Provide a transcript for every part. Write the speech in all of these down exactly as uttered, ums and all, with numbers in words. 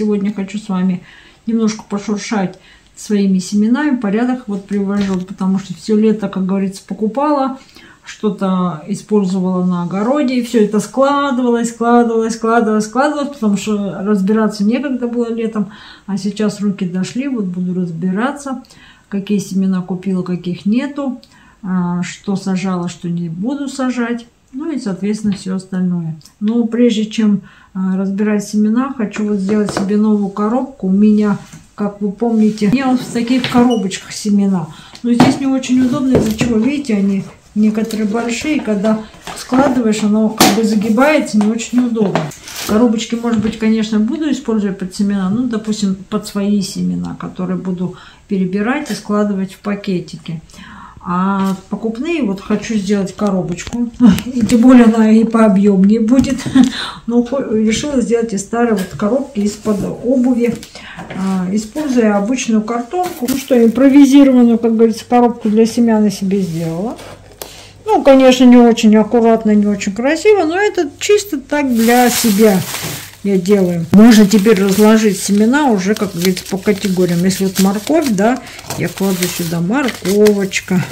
Сегодня хочу с вами немножко пошуршать своими семенами, порядок вот привожу, потому что все лето, как говорится, покупала, что-то использовала на огороде, и все это складывалось, складывалось, складывалось, складывалось, потому что разбираться некогда было летом, а сейчас руки дошли, вот буду разбираться, какие семена купила, каких нету, что сажала, что не буду сажать, ну и, соответственно, все остальное. Но прежде чем разбирать семена, хочу вот сделать себе новую коробку. У меня, как вы помните, у меня вот в таких коробочках семена. Но здесь не очень удобно, из-за чего, видите, они некоторые большие, когда складываешь, оно как бы загибается, не очень удобно. Коробочки, может быть, конечно, буду использовать под семена, ну, допустим, под свои семена, которые буду перебирать и складывать в пакетики. А покупные вот хочу сделать коробочку, и тем более она и пообъемнее будет. Но решила сделать из старой вот коробки из-под обуви, используя обычную картонку. Ну что, импровизированную, как говорится, коробку для семян я себе сделала. Ну, конечно, не очень аккуратно, не очень красиво, но это чисто так для себя я делаю. Можно теперь разложить семена уже, как говорится, по категориям. Если вот морковь, да, я кладу сюда морковочка,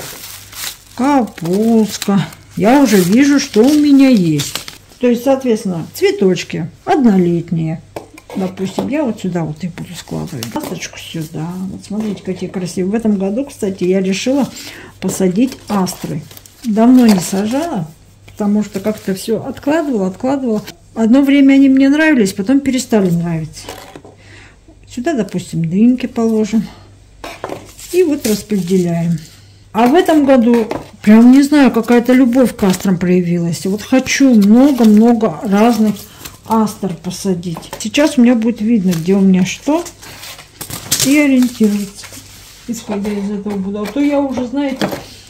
капуста. Я уже вижу, что у меня есть. То есть, соответственно, цветочки однолетние. Допустим, я вот сюда вот и буду складывать. Асточку сюда. Вот смотрите, какие красивые. В этом году, кстати, я решила посадить астры. Давно не сажала, потому что как-то все откладывала, откладывала. Одно время они мне нравились, потом перестали нравиться. Сюда, допустим, дыньки положим. И вот распределяем. А в этом году, прям не знаю, какая-то любовь к астрам проявилась. Вот хочу много-много разных астр посадить. Сейчас у меня будет видно, где у меня что. И ориентироваться. Исходя из этого буду. А то я уже, знаете,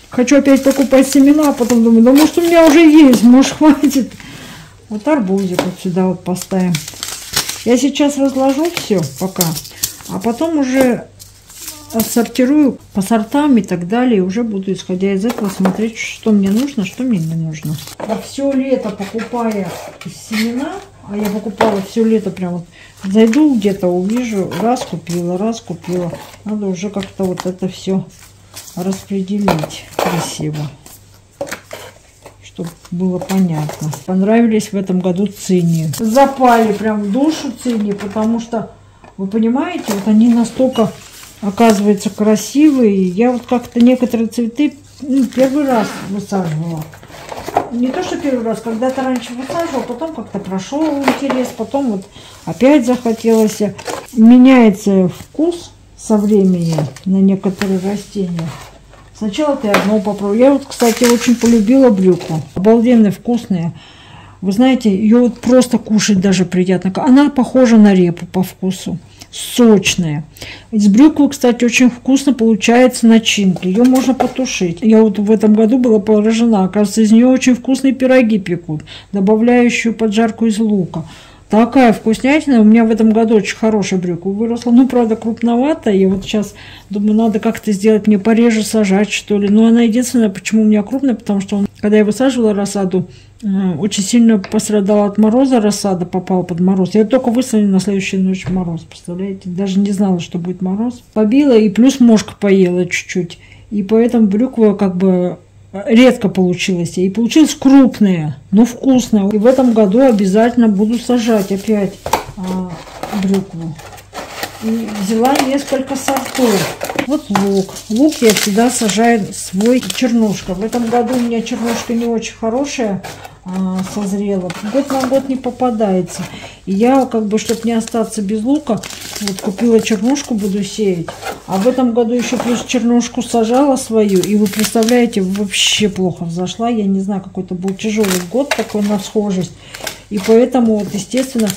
хочу опять покупать семена, а потом думаю, да может у меня уже есть, может хватит. Вот арбузик вот сюда вот поставим. Я сейчас разложу все пока, а потом уже отсортирую по сортам и так далее. И уже буду, исходя из этого, смотреть, что мне нужно, что мне не нужно. А все лето покупая семена, а я покупала все лето прям вот, зайду где-то, увижу, раз купила, раз купила. Надо уже как-то вот это все распределить красиво, чтобы было понятно. Понравились в этом году цинии. Запали прям в душу цинии, потому что, вы понимаете, вот они настолько, оказывается, красивые. Я вот как-то некоторые цветы ну, первый раз высаживала. Не то, что первый раз, когда-то раньше высаживала, потом как-то прошел интерес, потом вот опять захотелось. Меняется вкус со временем на некоторые растения. Сначала ты одно попробовала. Я вот, кстати, очень полюбила брюкву. Обалденно вкусная. Вы знаете, ее вот просто кушать даже приятно. Она похожа на репу по вкусу. Сочная. Из брюквы, кстати, очень вкусно получается начинка. Ее можно потушить. Я вот в этом году была поражена. Оказывается, из нее очень вкусные пироги пекут. Добавляющую поджарку из лука. Такая вкуснятина. У меня в этом году очень хорошая брюква выросла. Ну, правда, крупноватая. И вот сейчас думаю, надо как-то сделать, мне пореже сажать, что ли. Но она единственная, почему у меня крупная, потому что он, когда я высаживала рассаду, очень сильно пострадала от мороза. Рассада попала под мороз. Я только высадила на следующую ночь мороз, представляете? Даже не знала, что будет мороз. Побила и плюс мошка поела чуть-чуть. И поэтому брюква как бы редко получилось, и получилось крупное, но вкусное. И в этом году обязательно буду сажать опять а, брюкву. И взяла несколько сортов. Вот лук. Лук я всегда сажаю свой, чернушка. В этом году у меня чернушка не очень хорошая а, созрела. Год на год не попадается. И я, как бы, чтобы не остаться без лука, вот купила чернушку, буду сеять. А в этом году еще плюс чернушку сажала свою. И вы представляете, вообще плохо взошла. Я не знаю, какой-то был тяжелый год такой на схожесть. И поэтому, вот, естественно,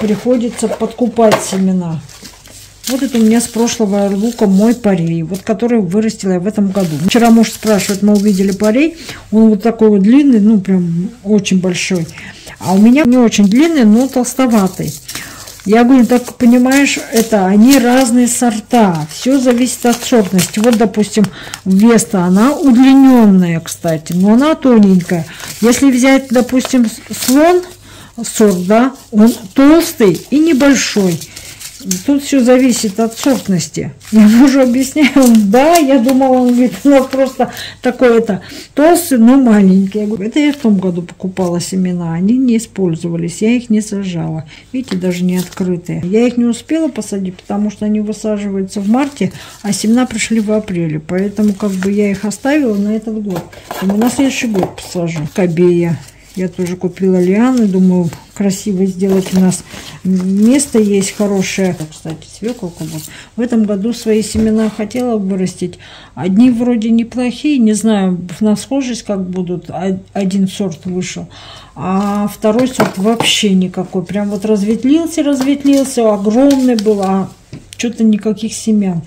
приходится подкупать семена. Вот это у меня с прошлого лука мой парей, вот который вырастила я в этом году. Вчера муж спрашивает, мы увидели парей. Он вот такой вот длинный, ну прям очень большой. А у меня не очень длинный, но толстоватый. Я говорю, так понимаешь, это они разные сорта. Все зависит от сортности. Вот, допустим, Веста, она удлиненная, кстати, но она тоненькая. Если взять, допустим, слон, сорт, да, он толстый и небольшой. Тут все зависит от сортности. Я мужу объясняю, да, я думала, он говорит, ну просто такое-то толстый, но маленький. Я говорю, это я в том году покупала семена, они не использовались, я их не сажала. Видите, даже не открытые. Я их не успела посадить, потому что они высаживаются в марте, а семена пришли в апреле. Поэтому как бы я их оставила на этот год. Думаю, на следующий год посажу. Кобея. Я тоже купила лианы, думаю, красиво сделать, у нас место есть хорошее. Кстати, свеколка вот. В этом году свои семена хотела вырастить. Одни вроде неплохие, не знаю, на схожесть как будут. Один сорт вышел, а второй сорт вообще никакой. Прям вот разветвлился, разветвлился, огромный был, а что-то никаких семян.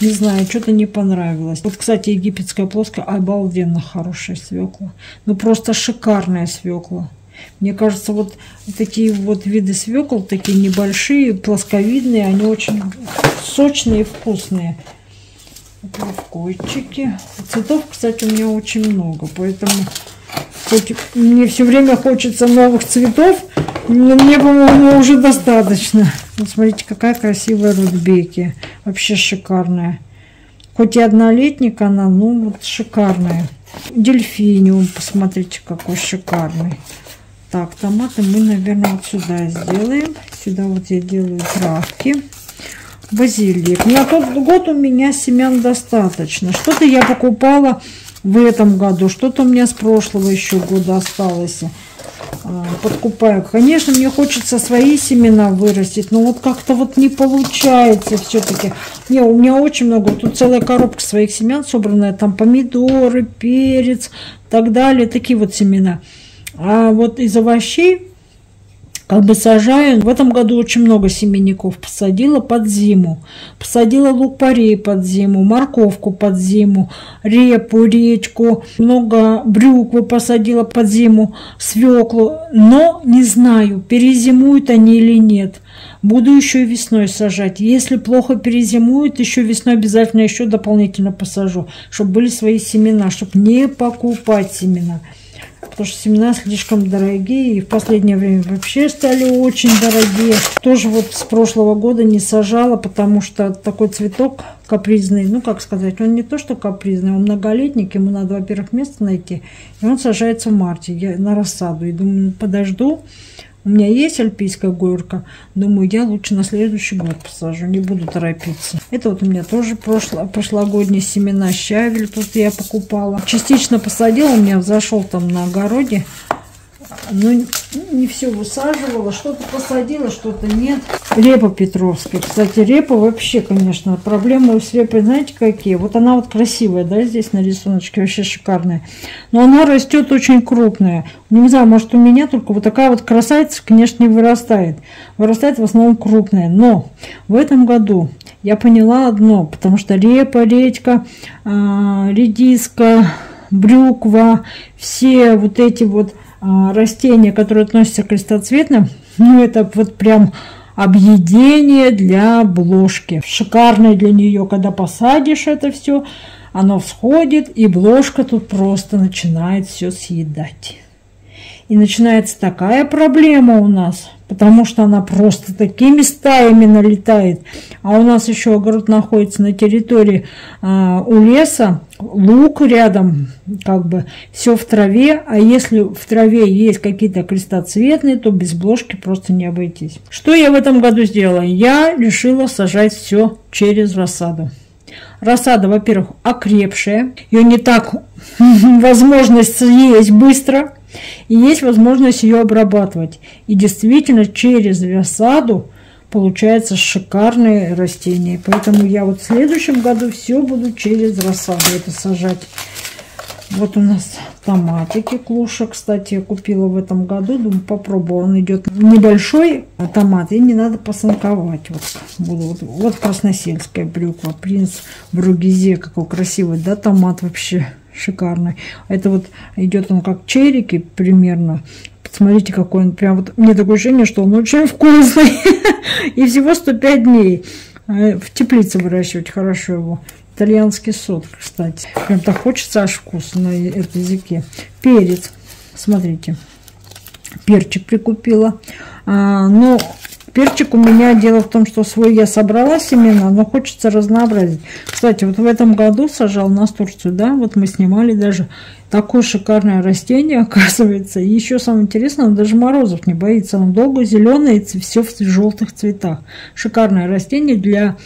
Не знаю, что-то не понравилось. Вот, кстати, египетская плоская, обалденно хорошая свекла. Ну, просто шикарная свекла. Мне кажется, вот такие вот виды свекол, такие небольшие, плосковидные, они очень сочные и вкусные. Колокольчики. Цветов, кстати, у меня очень много, поэтому... Хоть мне все время хочется новых цветов, но мне, по-моему, уже достаточно. Вот смотрите, какая красивая рудбеки. Вообще шикарная. Хоть и однолетник она, ну вот шикарная. Дельфиниум, посмотрите, какой шикарный. Так, томаты мы, наверное, вот сюда сделаем. Сюда вот я делаю травки. Базилик. На тот год у меня семян достаточно. Что-то я покупала... В этом году что-то у меня с прошлого еще года осталось. Подкупаю. Конечно, мне хочется свои семена вырастить, но вот как-то вот не получается все-таки. Не, у меня очень много. Тут целая коробка своих семян собранная. Там помидоры, перец и так далее. Такие вот семена. А вот из овощей как бы сажаю. В этом году очень много семенников посадила под зиму. Посадила лук-порей под зиму, морковку под зиму, репу, речку. Много брюквы посадила под зиму, свеклу. Но не знаю, перезимуют они или нет. Буду еще и весной сажать. Если плохо перезимуют, еще весной обязательно еще дополнительно посажу, чтобы были свои семена, чтобы не покупать семена. Потому что семена слишком дорогие, и в последнее время вообще стали очень дорогие. Тоже вот с прошлого года не сажала, потому что такой цветок капризный, ну как сказать, он не то что капризный, он многолетник, ему надо, во-первых, место найти, и он сажается в марте, я на рассаду, и думаю, подожду. У меня есть альпийская горка, думаю, я лучше на следующий год посажу, не буду торопиться. Это вот у меня тоже прошло, прошлогодние семена щавель, тут я покупала. Частично посадила, у меня взошел там на огороде, но не все высаживала, что-то посадила, что-то нет. Репа петровская, кстати, репа вообще, конечно, проблемы с репой, знаете, какие? Вот она вот красивая, да, здесь на рисуночке, вообще шикарная, но она растет очень крупная. Не знаю, может, у меня только вот такая вот красавица, конечно, не вырастает. Вырастает в основном крупная. Но в этом году я поняла одно, потому что репа, редька, редиска, брюква, все вот эти вот растения, которые относятся к крестоцветным, ну это вот прям объедение для бложки. Шикарное для нее, когда посадишь это все, оно всходит, и бложка тут просто начинает все съедать. И начинается такая проблема у нас, потому что она просто такими стаями налетает. А у нас еще огород находится на территории а, у леса, лук рядом, как бы все в траве. А если в траве есть какие-то крестоцветные, то без бложки просто не обойтись. Что я в этом году сделала? Я решила сажать все через рассаду. Рассада, во-первых, окрепшая, ее не так возможность съесть быстро. И есть возможность ее обрабатывать. И действительно через рассаду получаются шикарные растения. Поэтому я вот в следующем году все буду через рассаду это сажать. Вот у нас томатики Клуша, кстати, я купила в этом году. Думаю, попробую. Он идет небольшой томат, и не надо пасынковать. Вот, вот, вот красносельская брюква, принц Бругизе. Какой красивый, да, томат вообще. Шикарный. Это вот идет он как черики примерно. Посмотрите, какой он прям вот. Мне такое ощущение, что он очень вкусный. И всего сто пять дней. В теплице выращивать хорошо его. Итальянский сорт, кстати. Прям так хочется аж вкус на этом языке. Перец. Смотрите. перчик прикупила. А, но перчик у меня, дело в том, что свой я собрала семена, но хочется разнообразить. Кстати, вот в этом году сажал настурцию, да, вот мы снимали даже. Такое шикарное растение, оказывается. И еще самое интересное, он даже морозов не боится. Он долго зеленый, и все в желтых цветах. Шикарное растение для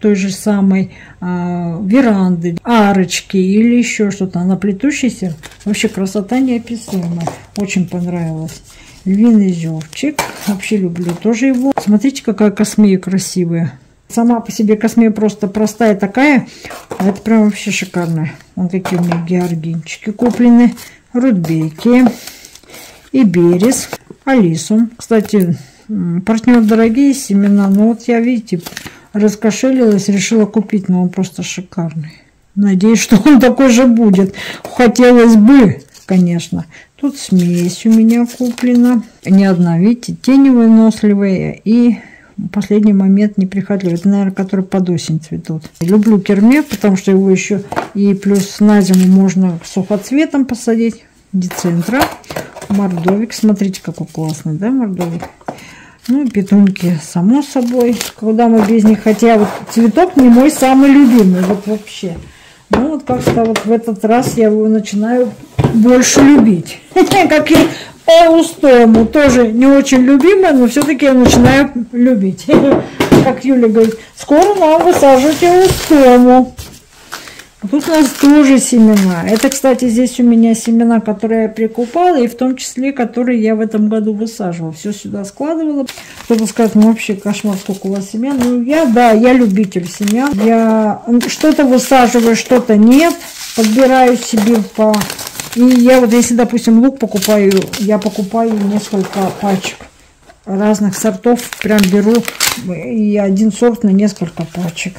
той же самой а, веранды, арочки или еще что-то. Она плетущаяся. Вообще красота неописуемая. Очень понравилась. Львиный зевчик. Вообще люблю тоже его. Смотрите, какая космея красивая. Сама по себе космея просто простая такая. А это прям вообще шикарная. Вот такие у меня георгинчики куплены. Рудбеки. И берез. Алису. Кстати, партнер дорогие семена. Но вот я, видите, раскошелилась. Решила купить. Но он просто шикарный. Надеюсь, что он такой же будет. Хотелось бы, конечно. Тут смесь у меня куплена. Не одна, видите, теневые, носливые и последний момент неприхотливый. Это, наверное, который под осень цветут. Люблю керме, потому что его еще и плюс на зиму можно сухоцветом посадить. Децентра. Мордовик. Смотрите, какой классный, да, мордовик. Ну, петунки, само собой. Куда мы без них? Хотя вот цветок не мой самый любимый. Вот вообще. Ну, вот как-то вот в этот раз я его начинаю больше любить. Как и Эустому. Тоже не очень любимая, но все-таки я начинаю любить. Как Юля говорит, скоро нам высаживать Эустому. Тут у нас тоже семена. Это, кстати, здесь у меня семена, которые я прикупала, и в том числе, которые я в этом году высаживала. Все сюда складывала. Кто-то скажет, ну вообще кошмар, сколько у вас семян. Ну, я, да, я любитель семян. Я что-то высаживаю, что-то нет. Подбираю себе по... И я вот, если, допустим, лук покупаю, я покупаю несколько пачек разных сортов. Прям беру и один сорт на несколько пачек.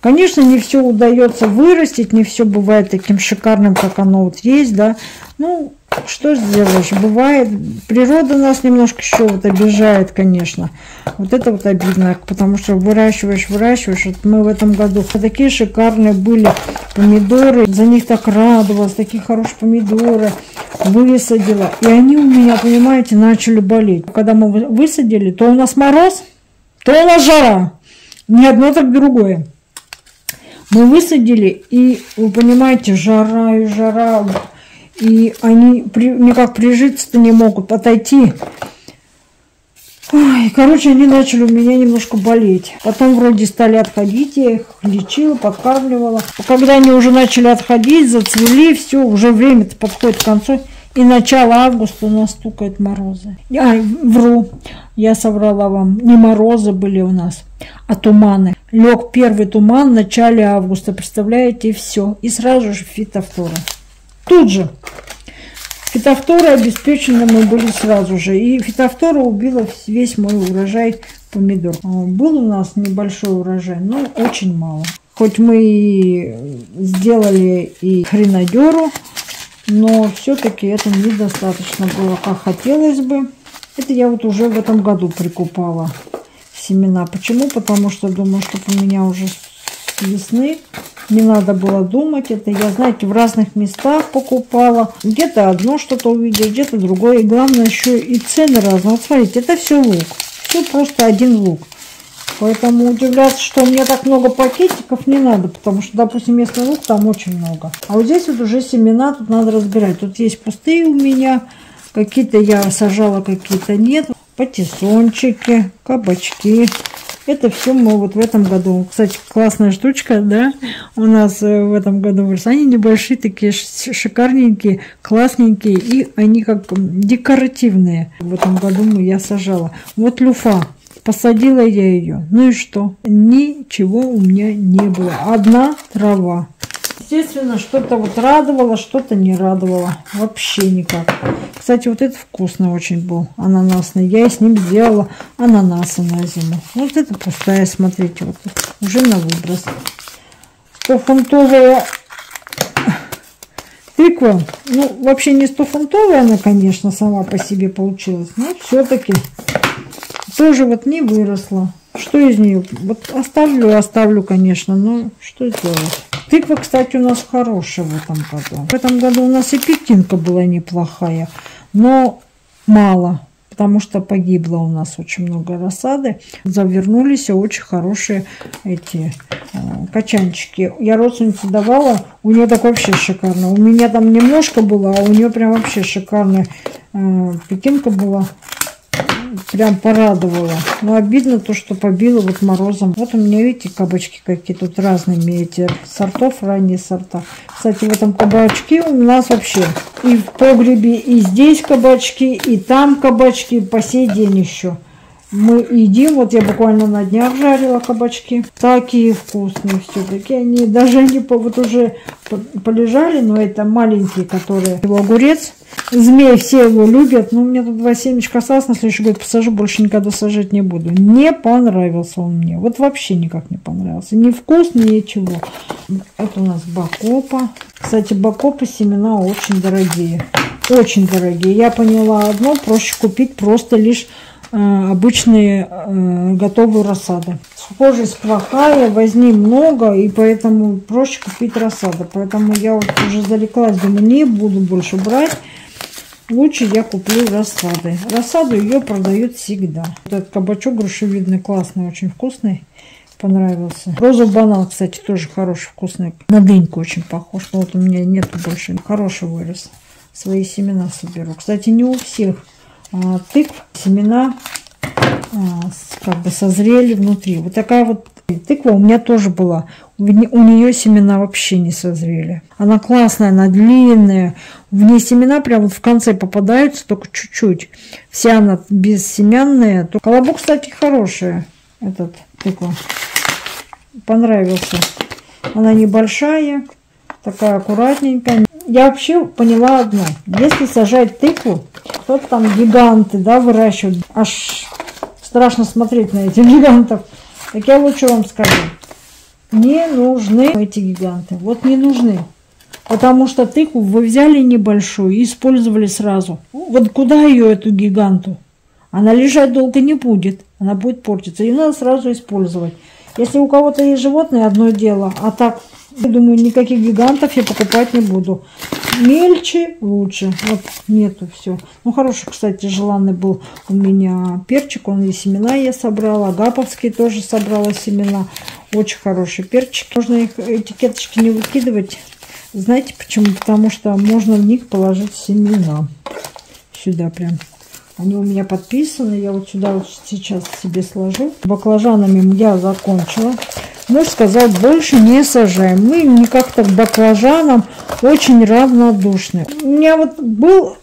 Конечно, не все удается вырастить, не все бывает таким шикарным, как оно вот есть, да. Ну, что сделаешь, бывает. Природа нас немножко еще вот обижает, конечно. Вот это вот обидно, потому что выращиваешь, выращиваешь. Вот мы в этом году такие шикарные были помидоры. За них так радовалась, такие хорошие помидоры. Высадила. И они у меня, понимаете, начали болеть. Когда мы высадили, то у нас мороз, то у нас жара. Ни одно, так другое. Мы высадили, и, вы понимаете, жара и жара, и они при, никак прижиться-то не могут, отойти. Ой, короче, они начали у меня немножко болеть. Потом вроде стали отходить, я их лечила, подкармливала. Когда они уже начали отходить, зацвели, все, уже время-то подходит к концу. И начало августа у нас стукают морозы. Я вру, я соврала вам. Не морозы были у нас, а туманы. Лег первый туман в начале августа, представляете, и все. И сразу же фитофтора. Тут же. Фитофтора обеспечены мы были сразу же. И фитофтора убила весь мой урожай помидор. Был у нас небольшой урожай, но очень мало. Хоть мы и сделали и хренадеру, но все-таки этого недостаточно было, как хотелось бы. Это я вот уже в этом году прикупала семена. Почему? Потому что думаю, что у меня уже с весны. Не надо было думать. Это я, знаете, в разных местах покупала. Где-то одно что-то увидела, где-то другое. И главное еще и цены разные. Вот смотрите, это все лук. Все просто один лук. Поэтому удивляться, что у меня так много пакетиков, не надо. Потому что, допустим, если лук, там очень много. А вот здесь вот уже семена, тут надо разбирать. Тут есть пустые у меня. Какие-то я сажала, какие-то нет. Патиссончики, кабачки. Это все мы вот в этом году. Кстати, классная штучка, да? У нас в этом году в Рязани небольшие, такие шикарненькие, классненькие. И они как декоративные. В этом году я сажала. Вот люфа. Посадила я ее. Ну и что? Ничего у меня не было. Одна трава. Естественно, что-то вот радовало, что-то не радовало. Вообще никак. Кстати, вот это вкусно очень был. Ананасный. Я с ним сделала ананасы на зиму. Вот это пустая, смотрите. Вот уже на выброс. сто фунтовая тыква. Ну, вообще не сто фунтовая она, конечно, сама по себе получилась. Но все-таки... Тоже вот не выросла. Что из нее? Вот оставлю, оставлю, конечно, но что делать? Тыква, кстати, у нас хорошая в этом году. В этом году у нас и пекинка была неплохая, но мало. потому что погибло у нас очень много рассады. Завернулись очень хорошие эти э, качанчики. Я родственнице давала, у нее так вообще шикарно. У меня там немножко было, а у нее прям вообще шикарная э, пекинка была. Прям порадовала. Но обидно то, что побило вот морозом. Вот у меня, видите, кабачки какие тут разными эти сортов, ранние сорта. Кстати, в этом кабачки у нас вообще и в погребе, и здесь кабачки, и там кабачки, по сей день еще. Мы едим, вот я буквально на днях жарила кабачки. Такие вкусные все-таки. Они даже они вот уже полежали, но это маленькие, которые... Его огурец. Змей все его любят. Но у меня тут два семечка осталось. На следующий год посажу, больше никогда сажать не буду. Не понравился он мне. Вот вообще никак не понравился. Ни вкус, ничего. Это у нас бакопа. Кстати, бакопа семена очень дорогие. Очень дорогие. Я поняла одно. Проще купить просто лишь... обычные э, готовые рассады. Схожесть плохая, возни много, и поэтому проще купить рассаду. Поэтому я вот уже зареклась, думаю, не буду больше брать. Лучше я куплю рассады. Рассаду ее продают всегда. Вот этот кабачок грушевидный, классный, очень вкусный. Понравился. Розовый банан, кстати, тоже хороший, вкусный. На дыньку очень похож. Но вот у меня нет больше. Хороший вырос. Свои семена соберу. Кстати, не у всех. Тыкв, семена как бы созрели внутри. Вот такая вот тыква у меня тоже была. У нее семена вообще не созрели. Она классная, она длинная. В ней семена прям вот в конце попадаются, только чуть-чуть. Вся она бессемянная. Колобок, кстати, хорошая. Этот тыква. Понравился. Она небольшая. Такая аккуратненькая. Я вообще поняла одно. Если сажать тыкву, то там гиганты, да, выращивают. Аж страшно смотреть на этих гигантов. Так я лучше вам скажу. Не нужны эти гиганты. Вот не нужны. Потому что тыкву вы взяли небольшую и использовали сразу. Вот куда ее, эту гиганту? Она лежать долго не будет. Она будет портиться. Ее надо сразу использовать. Если у кого-то есть животное, одно дело. А так... Я думаю, никаких гигантов я покупать не буду. Мельче лучше. Вот нету все. Ну, хороший, кстати, желанный был у меня перчик. Он и семена я собрала. Агаповские тоже собрала семена. Очень хорошие перчики. Можно их, этикеточки, не выкидывать. Знаете почему? Потому что можно в них положить семена. Сюда прям. Они у меня подписаны. Я вот сюда вот сейчас себе сложу. Баклажанами я закончила. Муж сказал, больше не сажаем. Мы никак так баклажанам очень равнодушны. У меня вот был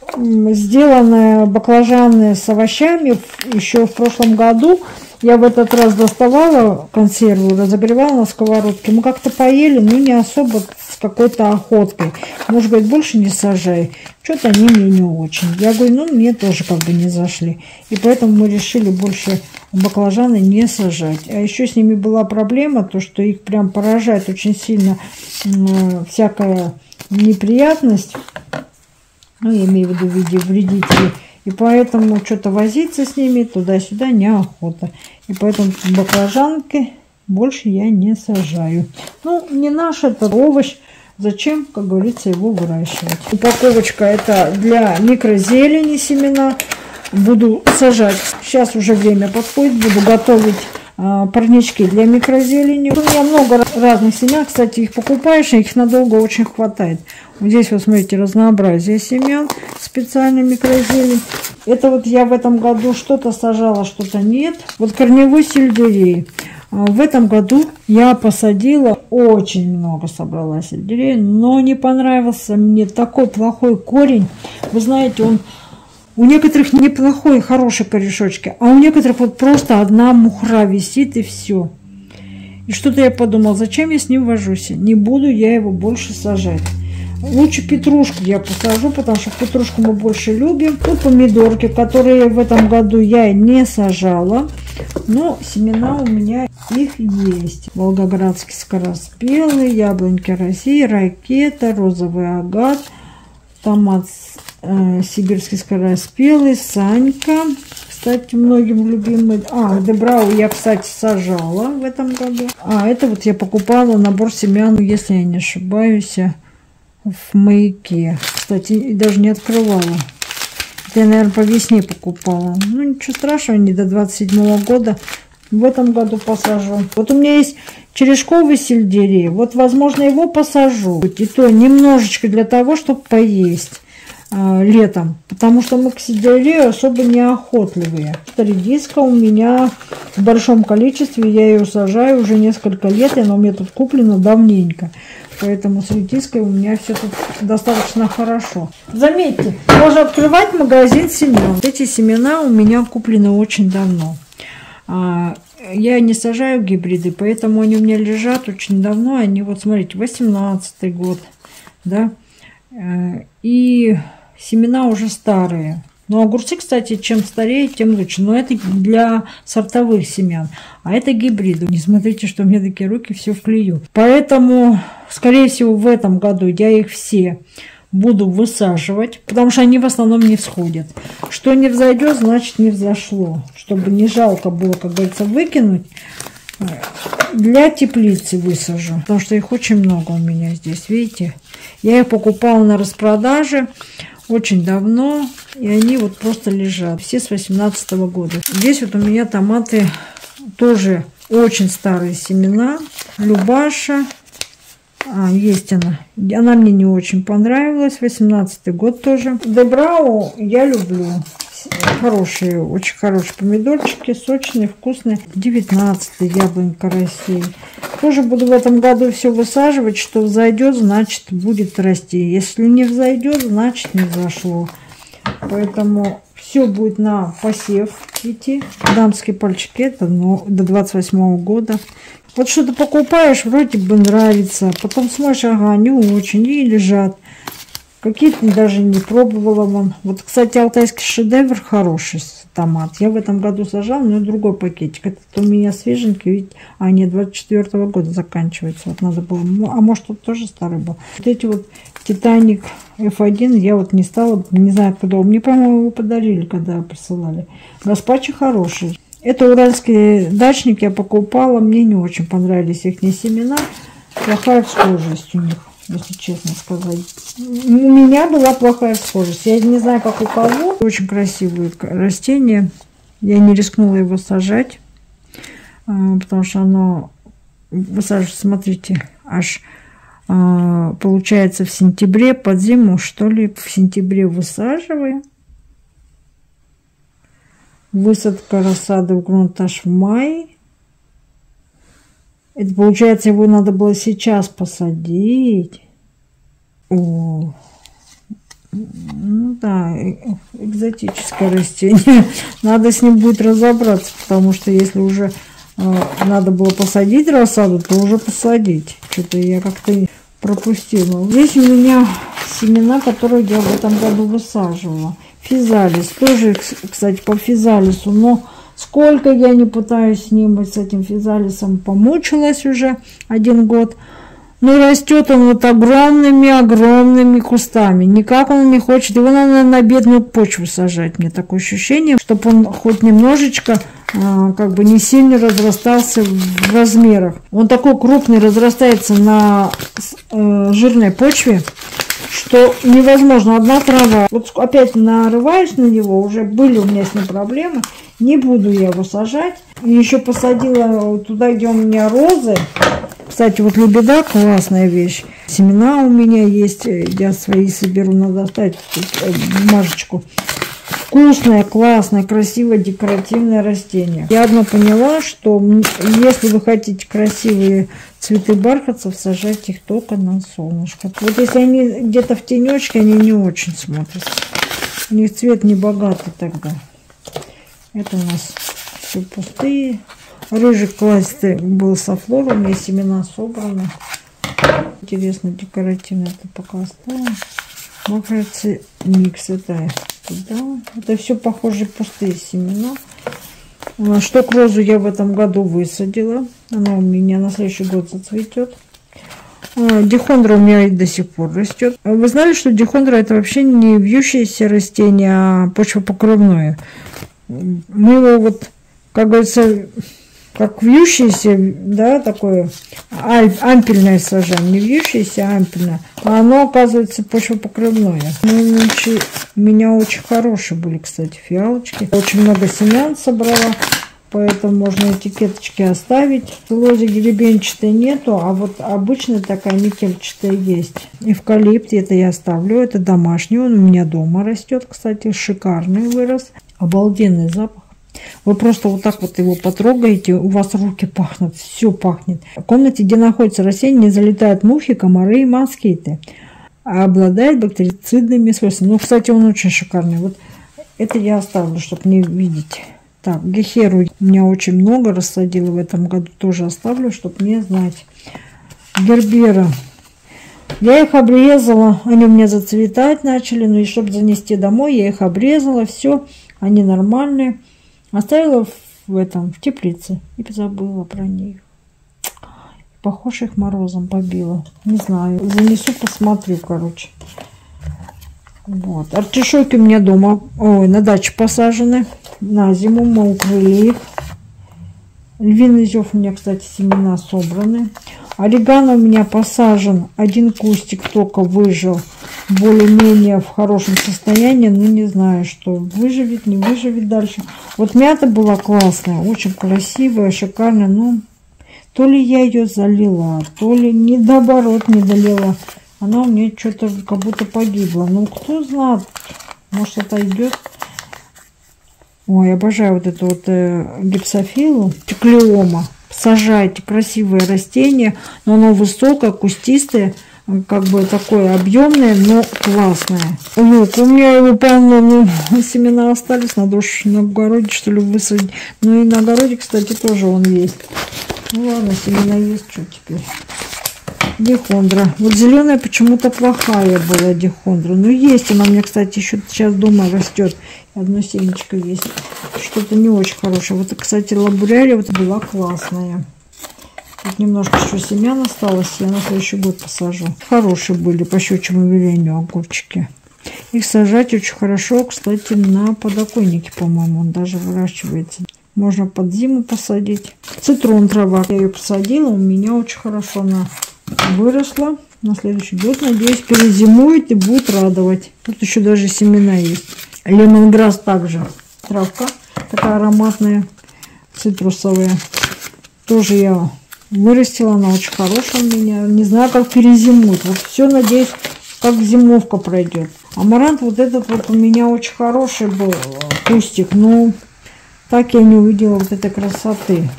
сделаны баклажаны с овощами еще в прошлом году. Я в этот раз доставала консерву, разогревала на сковородке. Мы как-то поели, но не особо с какой-то охоткой. Муж говорит, больше не сажай. Что-то они мне не очень. Я говорю, ну мне тоже как бы не зашли. И поэтому мы решили больше баклажаны не сажать. А еще с ними была проблема, то что их прям поражает очень сильно всякая неприятность. Ну, я имею в виду в виде вредителей. И поэтому что-то возиться с ними туда-сюда неохота. И поэтому баклажанки больше я не сажаю. Ну, не наш этот овощ. Зачем, как говорится, его выращивать? Упаковочка это для микрозелени семена. Буду сажать. Сейчас уже время подходит. Буду готовить а, парнички для микрозелени. У меня много разных семян. Кстати, их покупаешь, и их надолго очень хватает. Здесь вот смотрите разнообразие семян, специальный микрозелень. Это вот я в этом году что-то сажала, что-то нет. Вот корневой сельдерей. В этом году я посадила, очень много собрала сельдерей, но не понравился мне такой плохой корень. Вы знаете, он у некоторых неплохой, хороший корешочки, а у некоторых вот просто одна мухра висит и все. И что-то я подумала, зачем я с ним вожусь? Не буду я его больше сажать. Лучше петрушку я посажу, потому что петрушку мы больше любим. Тут помидорки, которые в этом году я не сажала, но семена у меня их есть. Волгоградский скороспелый, яблоньки России, ракета, розовый агат, томат э, сибирский скороспелый, Санька, кстати, многим любимый. А, Дебрау я, кстати, сажала в этом году. А, это вот я покупала набор семян, если я не ошибаюсь, в Маяке. Кстати, даже не открывала. Я, наверное, по весне покупала. Ну, ничего страшного, не до двадцать седьмого года. В этом году посажу. Вот у меня есть черешковый сельдерей. Вот, возможно, его посажу. И то немножечко для того, чтобы поесть э, летом. Потому что мы к сельдерею особо неохотливые. Редиска у меня в большом количестве. Я ее сажаю уже несколько лет. И она у меня тут куплена давненько. Поэтому с редиской у меня все тут достаточно хорошо. Заметьте, можно открывать магазин семян. Вот эти семена у меня куплены очень давно. Я не сажаю гибриды, поэтому они у меня лежат очень давно. Они вот, смотрите, восемнадцатый год, да, и семена уже старые. Но огурцы, кстати, чем старее, тем лучше. Но это для сортовых семян, а это гибриды. Не смотрите, что у меня такие руки, все в клею. Поэтому, скорее всего, в этом году я их все буду высаживать, потому что они в основном не всходят. Что не взойдет, значит не взошло. Чтобы не жалко было, как говорится, выкинуть, для теплицы высажу. Потому что их очень много у меня здесь, видите. Я их покупала на распродаже очень давно. И они вот просто лежат. Все с восемнадцатого года. Здесь вот у меня томаты тоже очень старые семена. Любаша. А, есть она. Она мне не очень понравилась. восемнадцатый год тоже. Дебрау я люблю. Хорошие, очень хорошие помидорчики. Сочные, вкусные. девятнадцатый яблонька России. Тоже буду в этом году все высаживать. Что взойдет, значит будет расти. Если не взойдет, значит не взошло. Поэтому все будет на посев идти. Дамские пальчики. Это но до двадцать восьмого года. Вот что-то покупаешь, вроде бы нравится. Потом смотришь, ага, не очень. И лежат. Какие-то даже не пробовала вон. Вот, кстати, алтайский шедевр хороший томат. Я в этом году сажала, но другой пакетик. Этот у меня свеженький, ведь а не двадцать четвёртого года заканчивается. Вот надо было. А может, тут тоже старый был. Вот эти вот Титаник эф один я вот не стала. Не знаю, куда. Мне, по-моему, его подарили, когда присылали. Распачи хороший. Это уральские дачники, я покупала. Мне не очень понравились их семена. Плохая схожесть у них, если честно сказать. У меня была плохая схожесть. Я не знаю, как у кого. Очень красивые растения. Я не рискнула его сажать, потому что оно, смотрите, аж получается в сентябре, под зиму, что ли, в сентябре высаживаем. Высадка рассады в грунт аж в мае. Это получается, его надо было сейчас посадить. О, ну да, экзотическое растение. Надо с ним будет разобраться, потому что если уже э, надо было посадить рассаду, то уже посадить. Что-то я как-то пропустила. Здесь у меня семена, которые я в этом году высаживала. Физалис. Тоже, кстати, по физалису. Но сколько я не пытаюсь с ним, с этим физалисом, помучилась уже один год. Но растет он вот огромными-огромными кустами. Никак он не хочет. Его надо на бедную почву сажать. Мне такое ощущение, чтобы он хоть немножечко, как бы не сильно разрастался в размерах. Он такой крупный, разрастается на жирной почве, что невозможно, одна трава. Вот опять нарываюсь на него, уже были у меня с ним проблемы, не буду я его сажать. И еще посадила туда, где у меня розы. Кстати, вот лебеда классная вещь. Семена у меня есть, я свои соберу, надо оставить бумажечку. Вкусное, классное, красивое, декоративное растение. Я одно поняла, что если вы хотите красивые цветы бархатцев, сажать их только на солнышко. Вот если они где-то в тенечке, они не очень смотрятся. У них цвет не богатый тогда. Это у нас все пустые. Рыжий классный был софлор, у меня семена собраны. Интересно, декоративно это пока оставим. Макроци микс, это да, это все похожие пустые семена. Шток розу я в этом году высадила, она у меня на следующий год зацветет. Дихондра у меня и до сих пор растет. Вы знали, что дихондра это вообще не вьющееся растение, а почвопокровное. Мы его вот, как говорится, как вьющееся, да, такое ампельное сажаем, не вьющееся, а ампельное. А оно, оказывается, почвопокрывное. Ну, у меня очень хорошие были, кстати, фиалочки. Очень много семян собрала, поэтому можно этикеточки оставить. Лози гребенчатой нету, а вот обычная такая метельчатая есть. Эвкалипт, это я оставлю, это домашний, он у меня дома растет, кстати, шикарный вырос. Обалденный запах. Вы просто вот так вот его потрогаете, у вас руки пахнут, все пахнет. В комнате, где находится растение, не залетают мухи, комары и москиты. А обладает бактерицидными свойствами. Ну, кстати, он очень шикарный. Вот это я оставлю, чтобы не видеть. Так, гехеру у меня очень много рассадила в этом году. Тоже оставлю, чтобы не знать. Гербера. Я их обрезала. Они у меня зацветать начали. Ну и чтобы занести домой, я их обрезала. Все, они нормальные. Оставила в этом, в теплице. И забыла про них. Похоже, их морозом побило. Не знаю. Занесу, посмотрю, короче. Вот. Артишоки у меня дома. Ой, на даче посажены. На зиму мы укрыли их. Львиный зев у меня, кстати, семена собраны. Орегано у меня посажен. Один кустик только выжил. Более-менее в хорошем состоянии. Ну, не знаю, что выживет, не выживет дальше. Вот мята была классная. Очень красивая, шикарная. Ну, то ли я ее залила, то ли недоборот не долила. Она у меня что-то как будто погибла. Ну, кто знает. Может, отойдет. Ой, обожаю вот эту вот э, гипсофилу. Циклиома. Сажайте красивое растение, но оно высокое, кустистое, как бы такое объемное, но классное. Вот, у меня его полно, ну, семена остались, надо уж на огороде, что ли, высадить. Ну и на огороде, кстати, тоже он есть. Ну ладно, семена есть, что теперь. Дихондра. Вот зеленая почему-то плохая была дихондра. Ну есть она у меня, кстати, еще сейчас дома растет. Одно семечко есть. Что-то не очень хорошее. Вот, кстати, лабурярия вот была классная. Тут немножко еще семян осталось. Я на следующий год посажу. Хорошие были по щучьему велению огурчики. Их сажать очень хорошо, кстати, на подоконнике, по-моему. Он даже выращивается. Можно под зиму посадить. Цитрон трава. Я ее посадила. У меня очень хорошо она выросла. На следующий год, надеюсь, перезимует и будет радовать. Тут еще даже семена есть. Лемонграсс также. Травка такая ароматная, цитрусовая. Тоже я вырастила. Она очень хорошая у меня. Не знаю, как перезимует. Вот все, надеюсь, как зимовка пройдет. Амарант вот этот вот у меня очень хороший был кустик. Но так я не увидела вот этой красоты.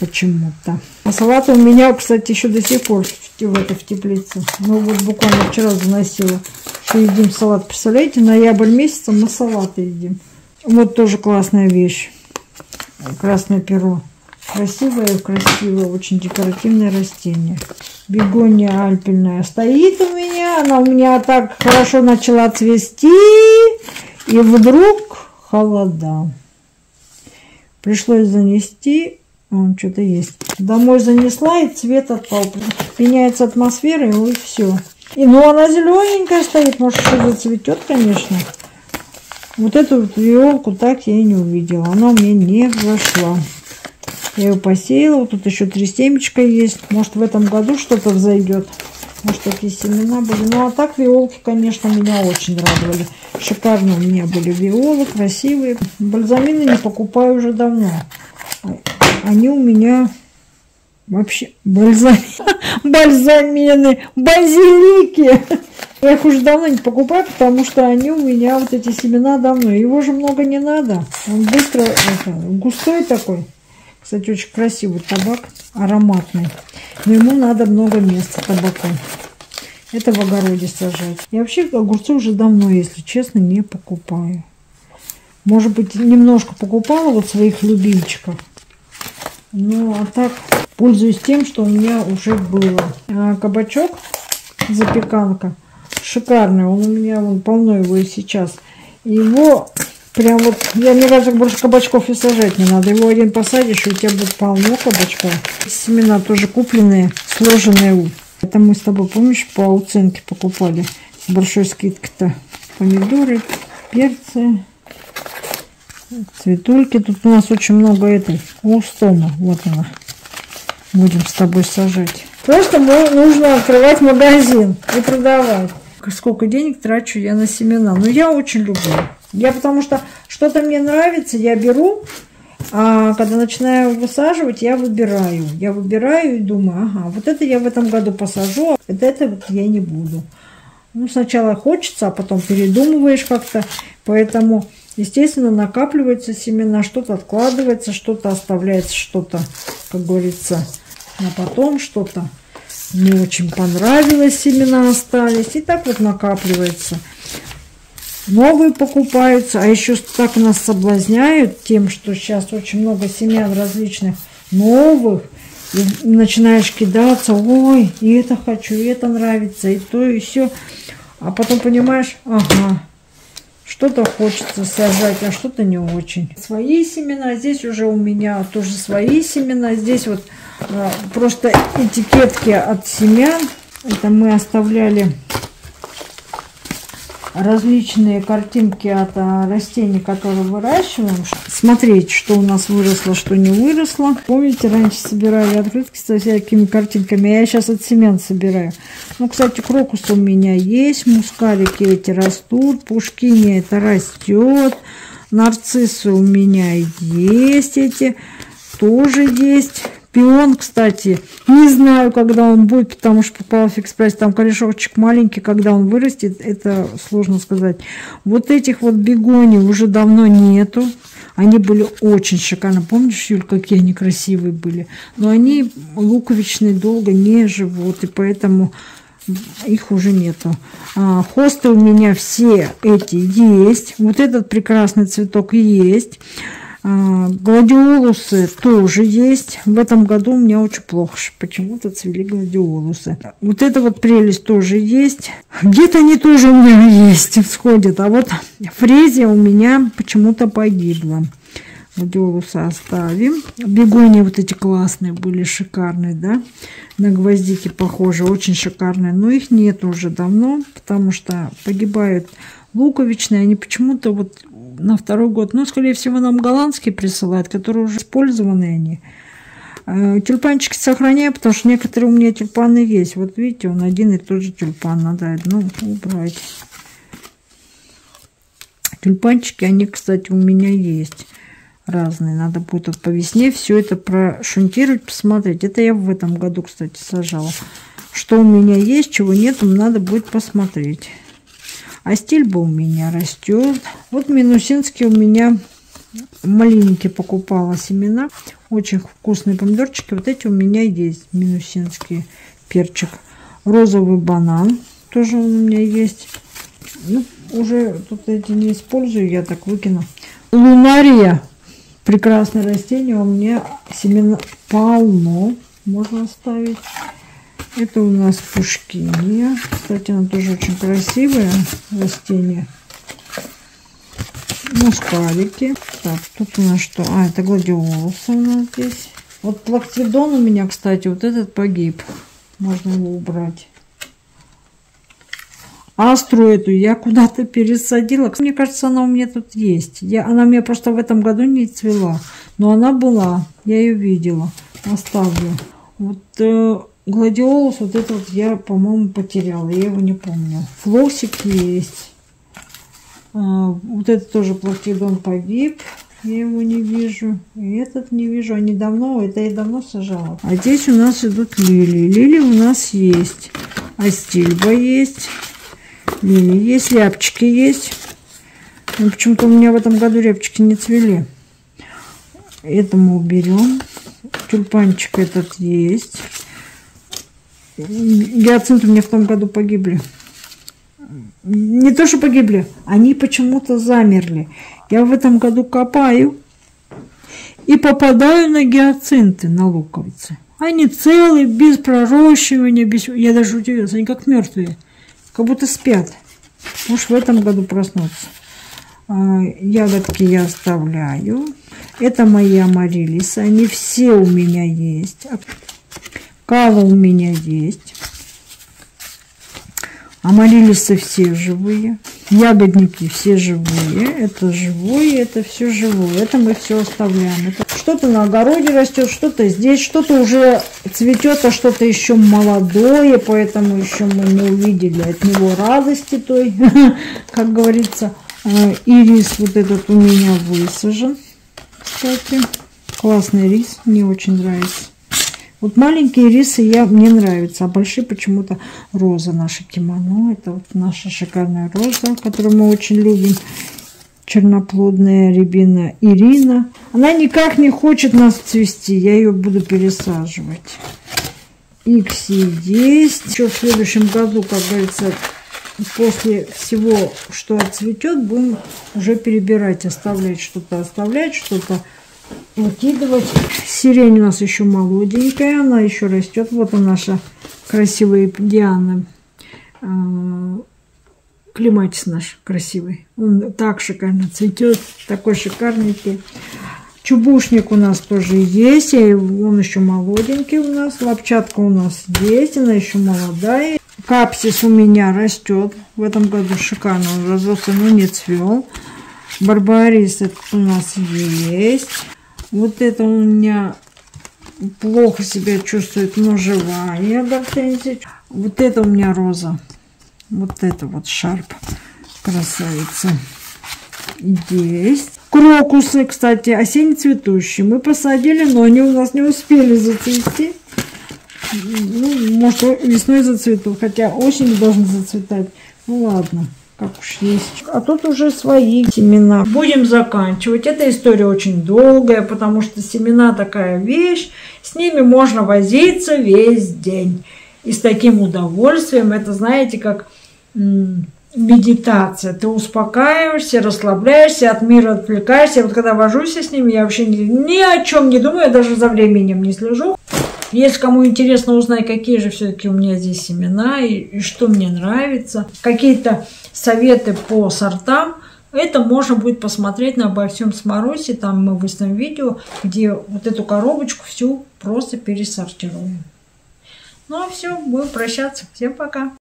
Почему-то. А салаты у меня, кстати, еще до сих пор в, это, в теплице. Ну вот буквально вчера заносила. Что едим салат. Представляете, ноябрь месяца мы салаты едим. Вот тоже классная вещь. Красное перо. Красивое, красивое, очень декоративное растение. Бегония альпельная стоит у меня. Она у меня так хорошо начала цвести. И вдруг холода. Пришлось занести. Он что-то есть. Домой занесла, и цвет отпал. Меняется атмосфера, и все. И ну она зелененькая стоит. Может, что зацветет, конечно. Вот эту вот елку так я и не увидела. Она у меня не взошла. Я ее посеяла. Вот тут еще три семечка есть. Может, в этом году что-то взойдет. Может, такие семена были. Ну а так виолки, конечно, меня очень радовали. Шикарно у меня были виолы, красивые. Бальзамины не покупаю уже давно. Они у меня вообще бальзам... бальзамены, базилики. Я их уже давно не покупаю, потому что они у меня, вот эти семена, давно. Его же много не надо. Он быстро, это, густой такой. Кстати, очень красивый табак, ароматный. Но ему надо много места табаку. Это в огороде сажать. Я вообще огурцы уже давно, если честно, не покупаю. Может быть, немножко покупала вот своих любимчиков. Ну, а так, пользуюсь тем, что у меня уже было. А кабачок, запеканка, шикарный. Он у меня, вон, полно его и сейчас. Его прям вот, я ни разу больше кабачков и сажать не надо. Его один посадишь, и у тебя будет полно кабачков. Семена тоже купленные, сложенные. Это мы с тобой, помнишь, по уценке покупали. С большой скидкой-то помидоры, перцы. Цветульки. Тут у нас очень много этой лустона. Вот она. Будем с тобой сажать. Просто мы нужно открывать магазин и продавать. Сколько денег трачу я на семена. Но я очень люблю. Я потому что что-то мне нравится, я беру. А когда начинаю высаживать, я выбираю. Я выбираю и думаю, ага, вот это я в этом году посажу, а вот это вот я не буду. Ну, сначала хочется, а потом передумываешь как-то. Поэтому, естественно, накапливаются семена, что-то откладывается, что-то оставляется, что-то, как говорится, на потом, что-то не очень понравилось, семена остались. И так вот накапливается. Новые покупаются, а еще так нас соблазняют тем, что сейчас очень много семян различных новых. И начинаешь кидаться, ой, и это хочу, и это нравится, и то, и все. А потом понимаешь, ага, что-то хочется сажать, а что-то не очень. Свои семена, здесь уже у меня тоже свои семена. Здесь вот а, просто этикетки от семян. Это мы оставляли... различные картинки от растений, которые выращиваем. Смотреть, что у нас выросло, что не выросло. Помните, раньше собирали открытки со всякими картинками. Я сейчас от семян собираю. Ну, кстати, крокус у меня есть. Мускарики эти растут. Пушкиния это растет. Нарциссы у меня есть эти. Тоже есть. Пион, кстати, не знаю, когда он будет, потому что попал в фикс-прайс. Там корешочек маленький, когда он вырастет, это сложно сказать. Вот этих вот бегоний уже давно нету. Они были очень шикарно. Помнишь, Юль, какие они красивые были? Но они луковичные долго не живут, и поэтому их уже нету. А, хосты у меня все эти есть. Вот этот прекрасный цветок есть. Гладиолусы тоже есть. В этом году у меня очень плохо почему-то цвели гладиолусы. Вот эта вот прелесть тоже есть. Где-то они тоже у меня есть, всходят. А вот фрезия у меня почему-то погибла. Гладиолусы оставим. Бегонии вот эти классные были, шикарные, да? На гвоздики похожи, очень шикарные. Но их нет уже давно, потому что погибают луковичные. Они почему-то вот... на второй год. Но, скорее всего, нам голландские присылают, которые уже использованы они. Тюльпанчики сохраняю, потому что некоторые у меня тюльпаны есть. Вот видите, он один и тот же тюльпан. Надо одну убрать. Тюльпанчики, они, кстати, у меня есть. Разные. Надо будет вот по весне все это прошунтировать, посмотреть. Это я в этом году, кстати, сажала. Что у меня есть, чего нет, надо будет посмотреть. А стильба у меня растет. Вот Минусинский у меня малинки покупала семена. Очень вкусные помидорчики. Вот эти у меня есть. Минусинский перчик. Розовый банан тоже у меня есть. Ну, уже тут эти не использую. Я так выкину. Лунария. Прекрасное растение. У меня семена полно. Можно оставить. Это у нас пушкиния. Кстати, она тоже очень красивая растение. Мускарики. Так, тут у нас что? А, это гладиолусы у нас здесь. Вот плактидон у меня, кстати, вот этот погиб. Можно его убрать. Астру эту я куда-то пересадила. Мне кажется, она у меня тут есть. Я, она у меня просто в этом году не цвела. Но она была. Я ее видела. Оставлю. Вот... Э гладиолус, вот этот вот я, по-моему, потеряла. Я его не помню. Флоксик есть. А, вот этот тоже плактидон погиб. Я его не вижу. И этот не вижу. Они давно, это я давно сажала. А здесь у нас идут лилии. Лилии у нас есть. Астильба есть. Лилии есть. Рябчики есть. Но почему-то у меня в этом году рябчики не цвели. Это мы уберем. Тюльпанчик этот есть. Гиацинты у меня в том году погибли. Не то, что погибли, они почему-то замерли. Я в этом году копаю и попадаю на гиацинты, на луковицы. Они целые, без пророщивания, без... Я даже удивилась, они как мертвые, как будто спят. Может, в этом году проснутся. Ягодки я оставляю. Это мои амарилисы, они все у меня есть. Кава у меня есть. Амарилисы все живые. Ягодники все живые, это живое, это все живое, это мы все оставляем. Что-то на огороде растет, что-то здесь, что-то уже цветет, а что-то еще молодое, поэтому еще мы не увидели от него радости той, как говорится. Ирис вот этот у меня высажен, кстати. Классный рис, мне очень нравится. Вот маленькие рисы я, мне нравятся, а большие почему-то роза наша Кимоно. Это вот наша шикарная роза, которую мы очень любим. Черноплодная рябина Ирина. Она никак не хочет нас цвести, я ее буду пересаживать. Икси есть. Еще в следующем году, как говорится, после всего, что отцветет, будем уже перебирать, оставлять что-то, оставлять что-то. Выкидывать. Сирень у нас еще молоденькая, она еще растет. Вот она наша красивая Диана. Клематис наш красивый. Он так шикарно цветет, такой шикарненький. Чубушник у нас тоже есть, он еще молоденький у нас. Лапчатка у нас есть, она еще молодая. Капсис у меня растет. В этом году шикарно он разросся, но не цвел. Барбарис этот у нас есть. Вот это у меня плохо себя чувствует, но живая гортензия. Вот это у меня роза. Вот это вот шарп. Красавица. Есть. Крокусы, кстати, осенне-цветущие. Мы посадили, но они у нас не успели зацвести. Ну, может, весной зацветут, хотя осенью должны зацветать. Ну, ладно. Как уж есть. А тут уже свои семена. Будем заканчивать. Эта история очень долгая, потому что семена такая вещь. С ними можно возиться весь день. И с таким удовольствием. Это, знаете, как медитация. Ты успокаиваешься, расслабляешься, от мира отвлекаешься. Вот когда вожусь с ними, я вообще ни, ни о чем не думаю, я даже за временем не слежу. Если кому интересно узнать, какие же все-таки у меня здесь семена и, и что мне нравится, какие-то советы по сортам, это можно будет посмотреть на «Обо всем с Марусей». Там мы выставим видео, где вот эту коробочку всю просто пересортируем. Ну а все, будем прощаться. Всем пока!